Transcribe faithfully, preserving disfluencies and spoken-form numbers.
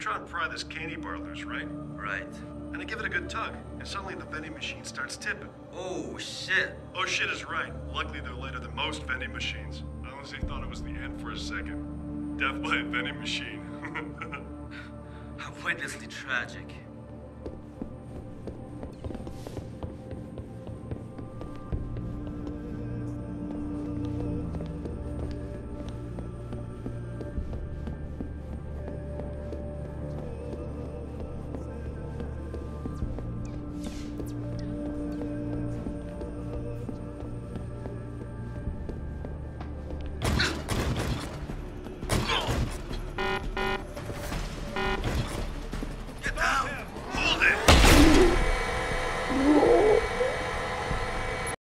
trying to pry this candy bar loose, right? Right. And I give it a good tug, and suddenly the vending machine starts tipping. Oh, shit. Oh, shit is right. Luckily, they're lighter than most vending machines. I honestly thought it was the end for a second. Death by a vending machine. How pointlessly tragic.